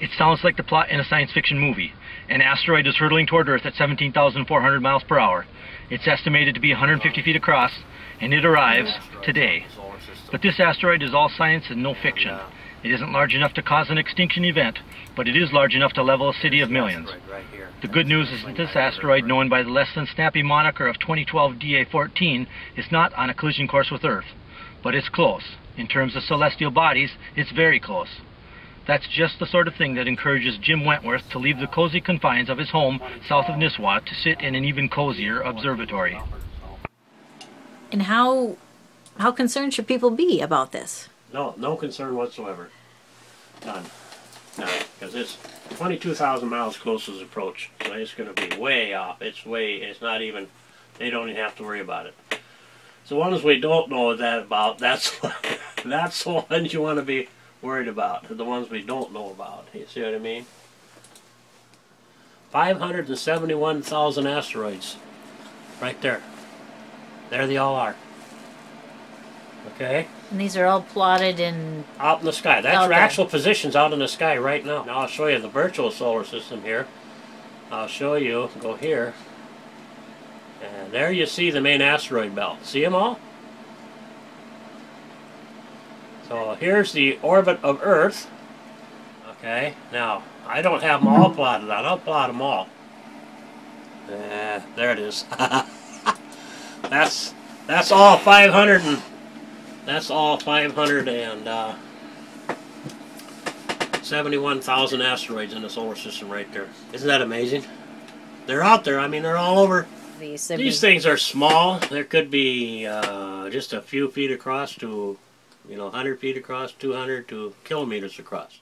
It sounds like the plot in a science fiction movie. An asteroid is hurtling toward Earth at 17,400 miles per hour. It's estimated to be 150 feet across, and it arrives today. But this asteroid is all science and no fiction. It isn't large enough to cause an extinction event, but it is large enough to level a city of millions. The good news is that this asteroid, known by the less than snappy moniker of 2012 DA14, is not on a collision course with Earth, but it's close. In terms of celestial bodies, it's very close. That's just the sort of thing that encourages Jim Wentworth to leave the cozy confines of his home south of Nisswa to sit in an even cozier observatory. And how concerned should people be about this? No concern whatsoever. None. None. Because it's 22,000 miles closest approach. So it's going to be way off. It's not even, they don't even have to worry about it. So long as we don't know that about, that's the ones you want to be worried about. The ones we don't know about. You see what I mean? 571,000 asteroids. Right there. There they all are. Okay? And these are all plotted in... out in the sky. That's your actual positions out in the sky right now. Now I'll show you the virtual solar system here. I'll show you. Go here. And there you see the main asteroid belt. See them all? So here's the orbit of Earth. Okay. Now, I don't have them all plotted out. I'll plot them all. There it is. That's all 500 and... That's all 571,000 asteroids in the solar system right there. Isn't that amazing? They're out there. I mean, they're all over. These things are small. There could be just a few feet across to, you know, 100 feet across, 200 to kilometers across.